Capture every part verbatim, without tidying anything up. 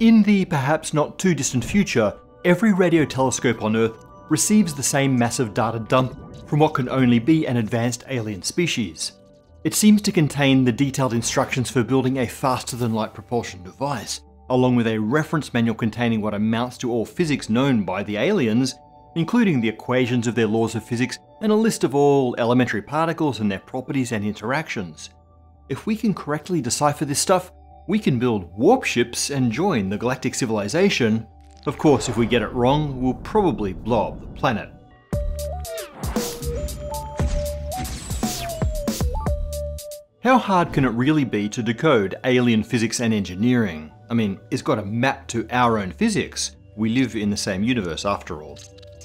In the perhaps not too distant future, every radio telescope on Earth receives the same massive data dump from what can only be an advanced alien species. It seems to contain the detailed instructions for building a faster-than-light propulsion device, along with a reference manual containing what amounts to all physics known by the aliens, including the equations of their laws of physics and a list of all elementary particles and their properties and interactions. If we can correctly decipher this stuff, we can build warp ships and join the galactic civilization. Of course, if we get it wrong, we'll probably blow up the planet. How hard can it really be to decode alien physics and engineering? I mean, it's got a map to our own physics. We live in the same universe after all.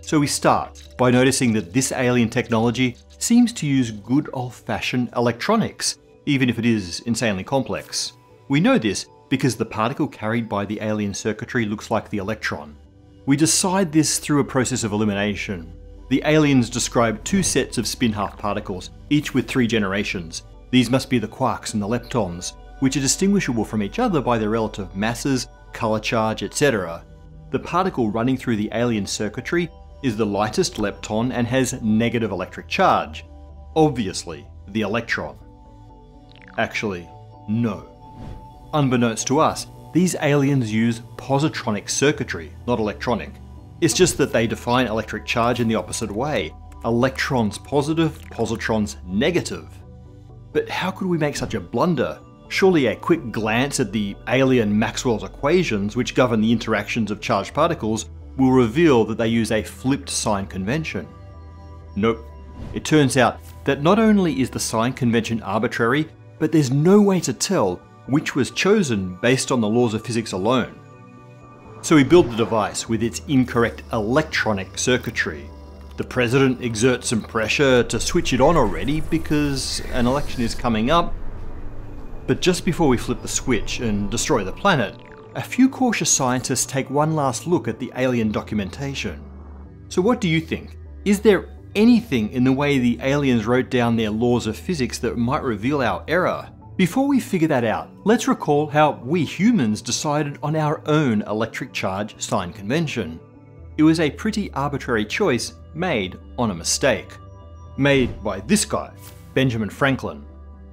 So we start by noticing that this alien technology seems to use good old-fashioned electronics, even if it is insanely complex. We know this because the particle carried by the alien circuitry looks like the electron. We decide this through a process of elimination. The aliens describe two sets of spin-half particles, each with three generations. These must be the quarks and the leptons, which are distinguishable from each other by their relative masses, color charge, et cetera. The particle running through the alien circuitry is the lightest lepton and has negative electric charge. Obviously, the electron. Actually, no. Unbeknownst to us, these aliens use positronic circuitry, not electronic. It's just that they define electric charge in the opposite way. Electrons positive, positrons negative. But how could we make such a blunder? Surely a quick glance at the alien Maxwell's equations, which govern the interactions of charged particles, will reveal that they use a flipped sign convention. Nope. It turns out that not only is the sign convention arbitrary, but there's no way to tell which was chosen based on the laws of physics alone. So we build the device with its incorrect electronic circuitry. The president exerts some pressure to switch it on already because an election is coming up. But just before we flip the switch and destroy the planet, a few cautious scientists take one last look at the alien documentation. So what do you think? Is there anything in the way the aliens wrote down their laws of physics that might reveal our error? Before we figure that out, let's recall how we humans decided on our own electric charge sign convention. It was a pretty arbitrary choice made on a mistake. Made by this guy, Benjamin Franklin.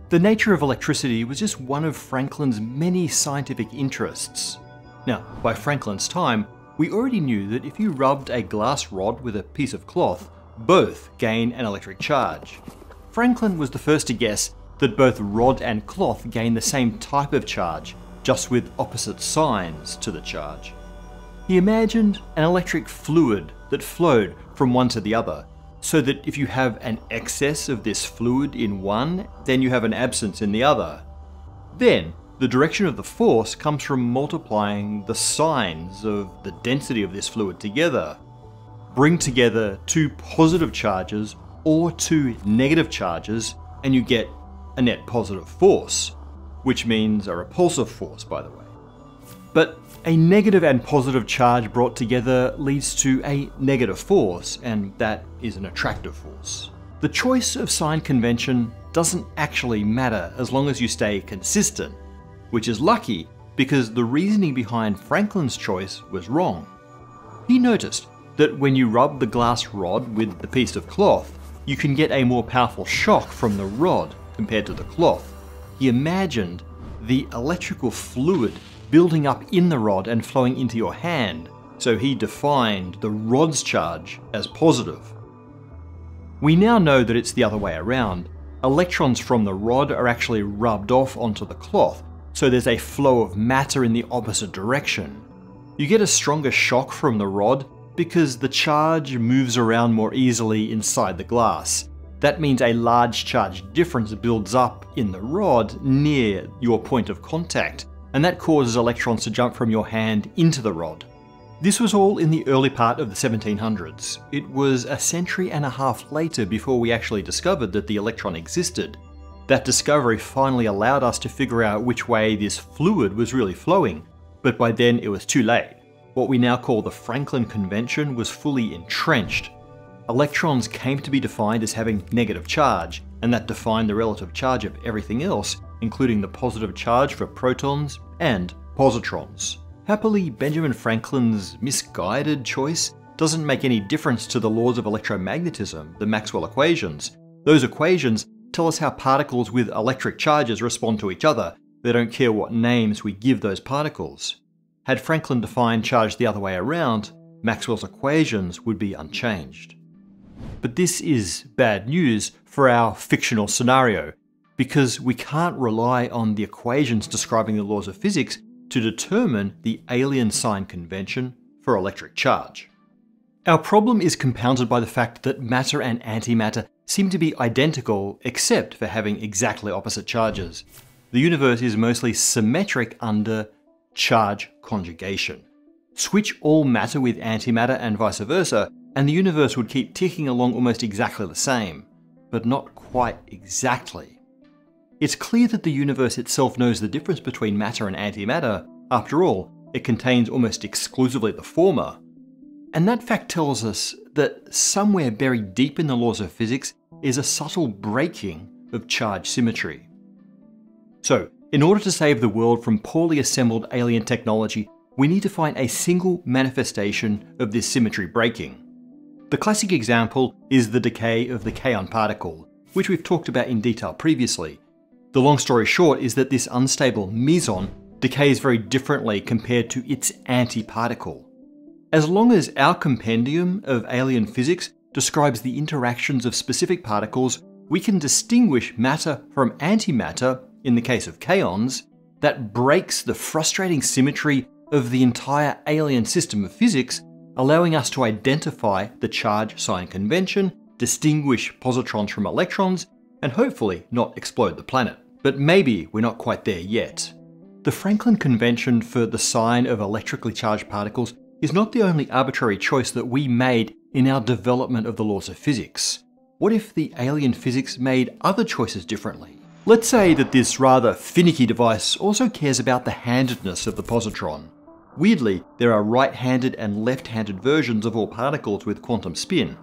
The nature of electricity was just one of Franklin's many scientific interests. Now, by Franklin's time, we already knew that if you rubbed a glass rod with a piece of cloth, both gain an electric charge. Franklin was the first to guess that both rod and cloth gain the same type of charge, just with opposite signs to the charge. He imagined an electric fluid that flowed from one to the other, so that if you have an excess of this fluid in one, then you have an absence in the other. Then, the direction of the force comes from multiplying the signs of the density of this fluid together. Bring together two positive charges or two negative charges, and you get a net positive force, which means a repulsive force, by the way. But a negative and positive charge brought together leads to a negative force, and that is an attractive force. The choice of sign convention doesn't actually matter as long as you stay consistent, which is lucky because the reasoning behind Franklin's choice was wrong. He noticed that when you rub the glass rod with the piece of cloth, you can get a more powerful shock from the rod compared to the cloth. He imagined the electrical fluid building up in the rod and flowing into your hand, so he defined the rod's charge as positive. We now know that it's the other way around. Electrons from the rod are actually rubbed off onto the cloth, so there's a flow of matter in the opposite direction. You get a stronger shock from the rod because the charge moves around more easily inside the glass. That means a large charge difference builds up in the rod near your point of contact, and that causes electrons to jump from your hand into the rod. This was all in the early part of the seventeen hundreds. It was a century and a half later before we actually discovered that the electron existed. That discovery finally allowed us to figure out which way this fluid was really flowing, but by then it was too late. What we now call the Franklin Convention was fully entrenched. Electrons came to be defined as having negative charge, and that defined the relative charge of everything else, including the positive charge for protons and positrons. Happily, Benjamin Franklin's misguided choice doesn't make any difference to the laws of electromagnetism, the Maxwell equations. Those equations tell us how particles with electric charges respond to each other. They don't care what names we give those particles. Had Franklin defined charge the other way around, Maxwell's equations would be unchanged. But this is bad news for our fictional scenario, because we can't rely on the equations describing the laws of physics to determine the alien sign convention for electric charge. Our problem is compounded by the fact that matter and antimatter seem to be identical except for having exactly opposite charges. The universe is mostly symmetric under charge conjugation. Switch all matter with antimatter and vice versa, and the universe would keep ticking along almost exactly the same, but not quite exactly. It's clear that the universe itself knows the difference between matter and antimatter. After all, it contains almost exclusively the former. And that fact tells us that somewhere buried deep in the laws of physics is a subtle breaking of charge symmetry. So, in order to save the world from poorly assembled alien technology, we need to find a single manifestation of this symmetry breaking. The classic example is the decay of the kaon particle, which we've talked about in detail previously. The long story short is that this unstable meson decays very differently compared to its antiparticle. As long as our compendium of alien physics describes the interactions of specific particles, we can distinguish matter from antimatter, in the case of kaons, that breaks the frustrating symmetry of the entire alien system of physics, allowing us to identify the charge sign convention, distinguish positrons from electrons, and hopefully not explode the planet. But maybe we're not quite there yet. The Franklin Convention for the sign of electrically charged particles is not the only arbitrary choice that we made in our development of the laws of physics. What if the alien physics made other choices differently? Let's say that this rather finicky device also cares about the handedness of the positron. Weirdly, there are right-handed and left-handed versions of all particles with quantum spin.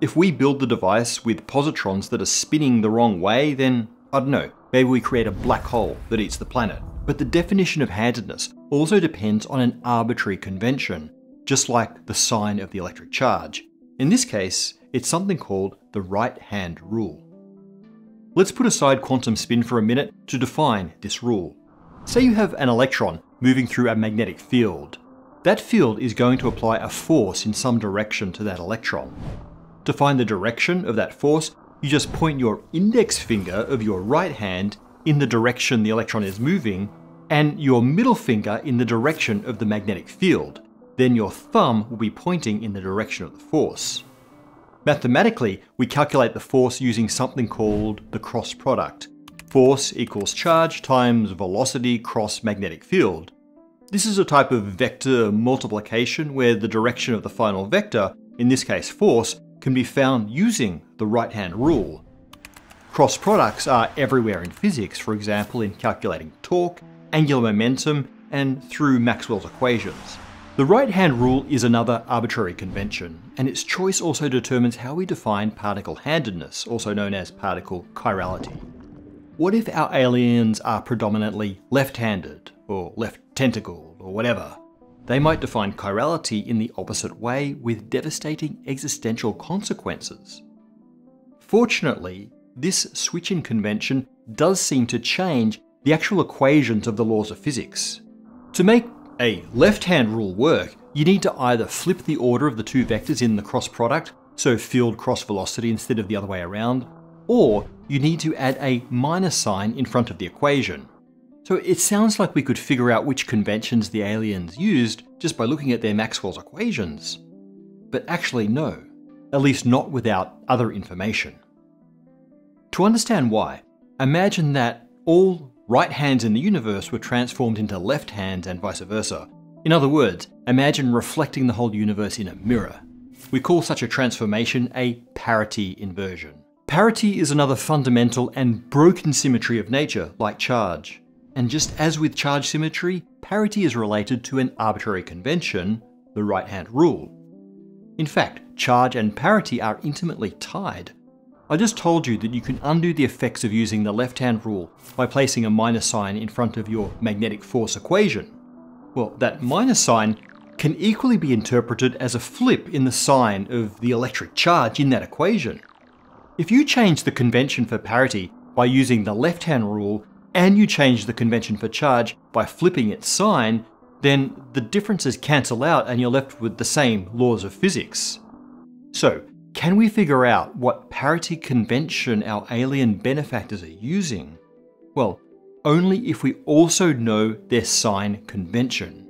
If we build the device with positrons that are spinning the wrong way, then, I don't know, maybe we create a black hole that eats the planet. But the definition of handedness also depends on an arbitrary convention, just like the sign of the electric charge. In this case, it's something called the right hand rule. Let's put aside quantum spin for a minute to define this rule. Say you have an electron moving through a magnetic field. That field is going to apply a force in some direction to that electron. To find the direction of that force, you just point your index finger of your right hand in the direction the electron is moving, and your middle finger in the direction of the magnetic field. Then your thumb will be pointing in the direction of the force. Mathematically, we calculate the force using something called the cross product. Force equals charge times velocity cross magnetic field. This is a type of vector multiplication where the direction of the final vector, in this case force, can be found using the right-hand rule. Cross products are everywhere in physics, for example in calculating torque, angular momentum, and through Maxwell's equations. The right-hand rule is another arbitrary convention, and its choice also determines how we define particle handedness, also known as particle chirality. What if our aliens are predominantly left-handed, or left-tentacled, or whatever? They might define chirality in the opposite way with devastating existential consequences. Fortunately, this switch in convention does seem to change the actual equations of the laws of physics. To make a left-hand rule work, you need to either flip the order of the two vectors in the cross product, so field cross velocity instead of the other way around, or you need to add a minus sign in front of the equation. So it sounds like we could figure out which conventions the aliens used just by looking at their Maxwell's equations. But actually no, at least not without other information. To understand why, imagine that all right hands in the universe were transformed into left hands and vice versa. In other words, imagine reflecting the whole universe in a mirror. We call such a transformation a parity inversion. Parity is another fundamental and broken symmetry of nature, like charge. And just as with charge symmetry, parity is related to an arbitrary convention, the right-hand rule. In fact, charge and parity are intimately tied. I just told you that you can undo the effects of using the left-hand rule by placing a minus sign in front of your magnetic force equation. Well, that minus sign can equally be interpreted as a flip in the sign of the electric charge in that equation. If you change the convention for parity by using the left-hand rule, and you change the convention for charge by flipping its sign, then the differences cancel out and you're left with the same laws of physics. So, can we figure out what parity convention our alien benefactors are using? Well, only if we also know their sign convention.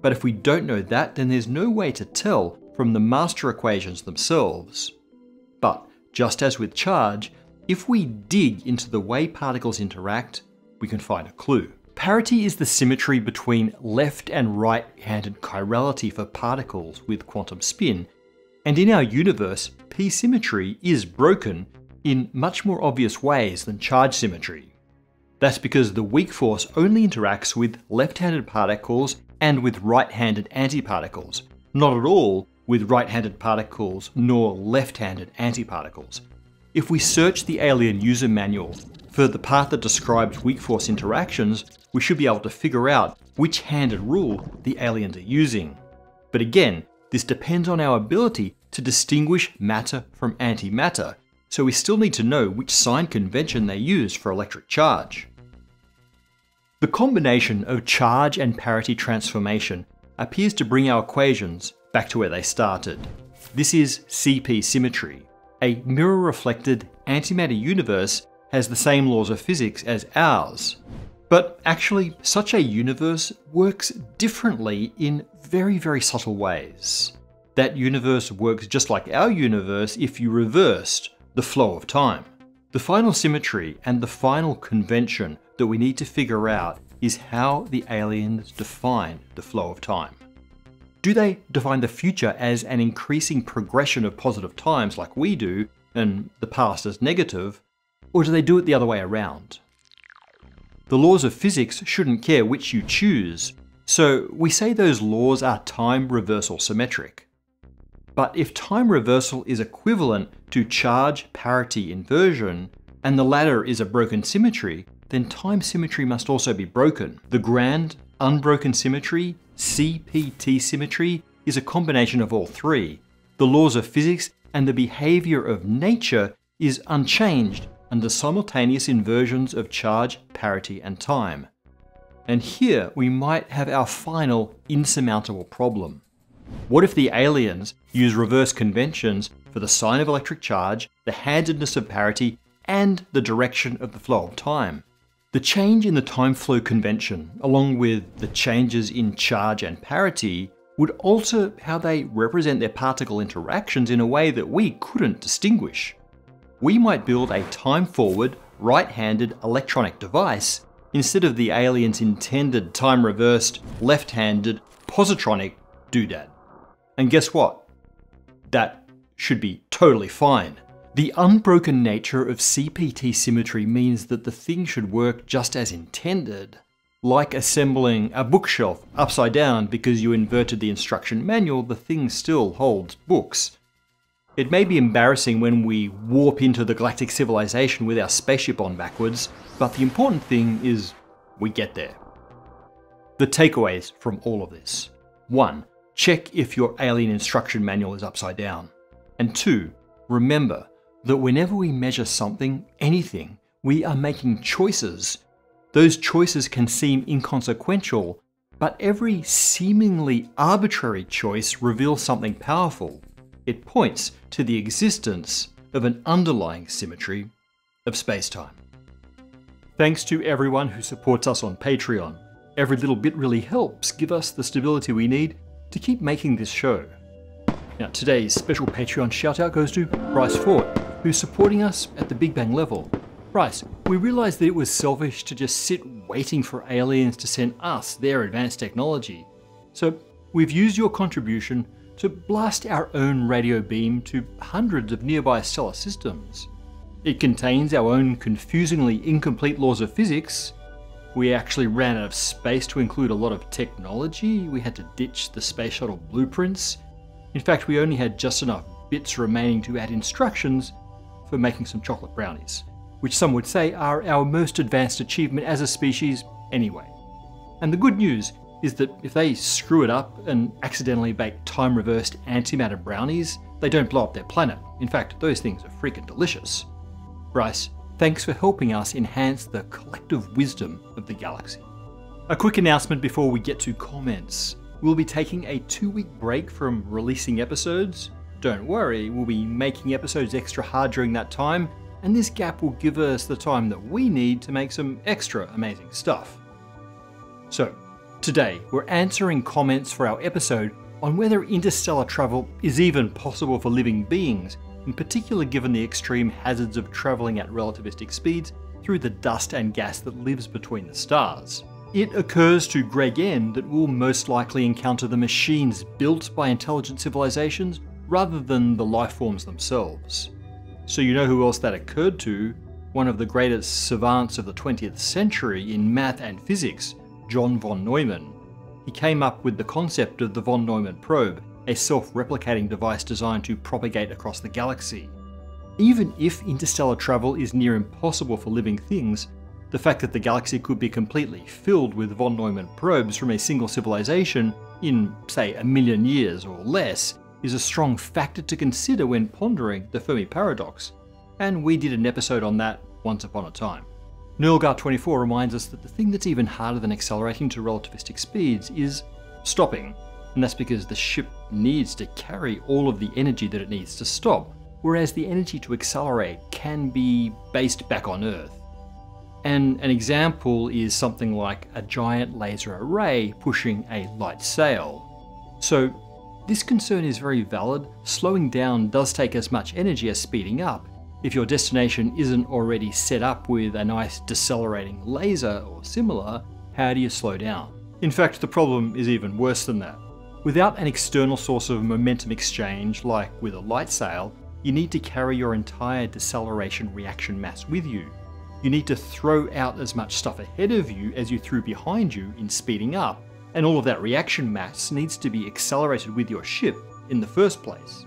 But if we don't know that, then there's no way to tell from the master equations themselves. But just as with charge, if we dig into the way particles interact, we can find a clue. Parity is the symmetry between left and right-handed chirality for particles with quantum spin, and in our universe, p-symmetry is broken in much more obvious ways than charge symmetry. That's because the weak force only interacts with left-handed particles and with right-handed antiparticles, not at all with right-handed particles nor left-handed antiparticles. If we search the alien user manual for the part that describes weak force interactions, we should be able to figure out which handed rule the aliens are using. But again, this depends on our ability to distinguish matter from antimatter, so we still need to know which sign convention they use for electric charge. The combination of charge and parity transformation appears to bring our equations back to where they started. This is C P symmetry. A mirror-reflected antimatter universe has the same laws of physics as ours. But actually, such a universe works differently in very, very subtle ways. That universe works just like our universe if you reversed the flow of time. The final symmetry and the final convention that we need to figure out is how the aliens define the flow of time. Do they define the future as an increasing progression of positive times like we do, and the past as negative, or do they do it the other way around? The laws of physics shouldn't care which you choose, so we say those laws are time reversal symmetric. But if time reversal is equivalent to charge parity inversion, and the latter is a broken symmetry, then time symmetry must also be broken. The grand, unbroken symmetry, C P T symmetry, is a combination of all three. The laws of physics and the behavior of nature is unchanged under simultaneous inversions of charge, parity, and time. And here we might have our final insurmountable problem. What if the aliens use reverse conventions for the sign of electric charge, the handedness of parity, and the direction of the flow of time? The change in the time flow convention, along with the changes in charge and parity, would alter how they represent their particle interactions in a way that we couldn't distinguish. We might build a time-forward, right-handed electronic device instead of the alien's intended time-reversed, left-handed, positronic doodad. And guess what? That should be totally fine. The unbroken nature of C P T symmetry means that the thing should work just as intended, like assembling a bookshelf upside down because you inverted the instruction manual, the thing still holds books. It may be embarrassing when we warp into the galactic civilization with our spaceship on backwards, but the important thing is we get there. The takeaways from all of this. one. Check if your alien instruction manual is upside down. And two. Remember that whenever we measure something, anything, we are making choices. Those choices can seem inconsequential, but every seemingly arbitrary choice reveals something powerful. It points to the existence of an underlying symmetry of space-time. Thanks to everyone who supports us on Patreon. Every little bit really helps give us the stability we need to keep making this show. Now, today's special Patreon shoutout goes to Bryce Ford, who's supporting us at the Big Bang level. Bryce, we realized that it was selfish to just sit waiting for aliens to send us their advanced technology. So we've used your contribution to blast our own radio beam to hundreds of nearby stellar systems. It contains our own confusingly incomplete laws of physics. We actually ran out of space to include a lot of technology. We had to ditch the space shuttle blueprints. In fact, we only had just enough bits remaining to add instructions for making some chocolate brownies, which some would say are our most advanced achievement as a species anyway. And the good news is that if they screw it up and accidentally bake time-reversed antimatter brownies, they don't blow up their planet. In fact, those things are freaking delicious. Bryce, thanks for helping us enhance the collective wisdom of the galaxy. A quick announcement before we get to comments. We'll be taking a two-week break from releasing episodes. Don't worry, we'll be making episodes extra hard during that time, and this gap will give us the time that we need to make some extra amazing stuff. So, today we're answering comments for our episode on whether interstellar travel is even possible for living beings, in particular given the extreme hazards of traveling at relativistic speeds through the dust and gas that lives between the stars. It occurs to Greg N that we'll most likely encounter the machines built by intelligent civilizations rather than the life forms themselves. So you know who else that occurred to? One of the greatest savants of the twentieth century in math and physics, John von Neumann. He came up with the concept of the von Neumann probe, a self-replicating device designed to propagate across the galaxy. Even if interstellar travel is near impossible for living things, the fact that the galaxy could be completely filled with von Neumann probes from a single civilization in, say, a million years or less is a strong factor to consider when pondering the Fermi Paradox, and we did an episode on that once upon a time. Nurlgar twenty-four reminds us that the thing that's even harder than accelerating to relativistic speeds is stopping, and that's because the ship needs to carry all of the energy that it needs to stop, whereas the energy to accelerate can be based back on Earth. And an example is something like a giant laser array pushing a light sail. So this concern is very valid. Slowing down does take as much energy as speeding up, if your destination isn't already set up with a nice decelerating laser or similar. How do you slow down? In fact, the problem is even worse than that. Without an external source of momentum exchange, like with a light sail, you need to carry your entire deceleration reaction mass with you. You need to throw out as much stuff ahead of you as you threw behind you in speeding up, and all of that reaction mass needs to be accelerated with your ship in the first place.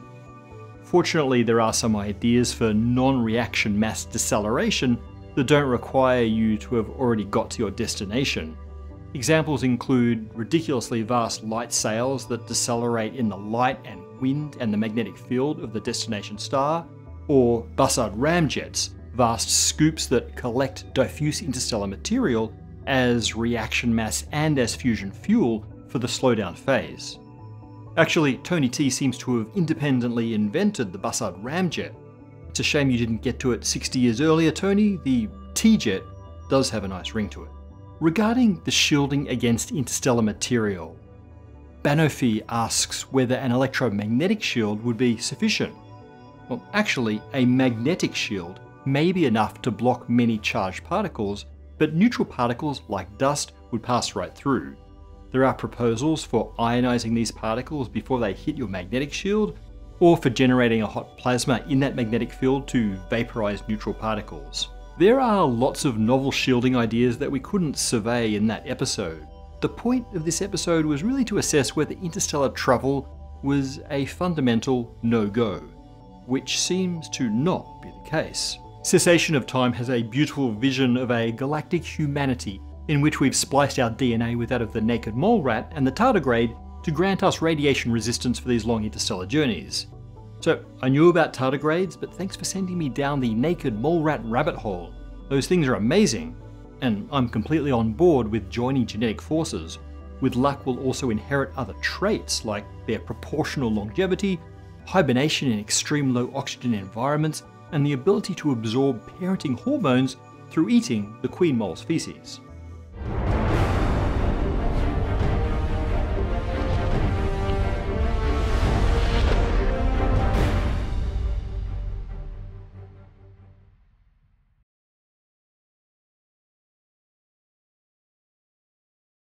Fortunately, there are some ideas for non-reaction mass deceleration that don't require you to have already got to your destination. Examples include ridiculously vast light sails that decelerate in the light and wind and the magnetic field of the destination star, or Bussard ramjets, vast scoops that collect diffuse interstellar material as reaction mass and as fusion fuel for the slowdown phase. Actually, Tony T seems to have independently invented the Bussard ramjet. It's a shame you didn't get to it sixty years earlier, Tony. The T-jet does have a nice ring to it. Regarding the shielding against interstellar material, Banofi asks whether an electromagnetic shield would be sufficient. Well, actually, a magnetic shield may be enough to block many charged particles, but neutral particles like dust would pass right through. There are proposals for ionizing these particles before they hit your magnetic shield, or for generating a hot plasma in that magnetic field to vaporize neutral particles. There are lots of novel shielding ideas that we couldn't survey in that episode. The point of this episode was really to assess whether interstellar travel was a fundamental no-go, which seems to not be the case. Cessation of Time has a beautiful vision of a galactic humanity in which we've spliced our D N A with that of the naked mole rat and the tardigrade to grant us radiation resistance for these long interstellar journeys. So I knew about tardigrades, but thanks for sending me down the naked mole rat rabbit hole. Those things are amazing, and I'm completely on board with joining genetic forces. With luck, we'll also inherit other traits like their proportional longevity, hibernation in extreme low oxygen environments, and the ability to absorb parenting hormones through eating the queen mole's feces.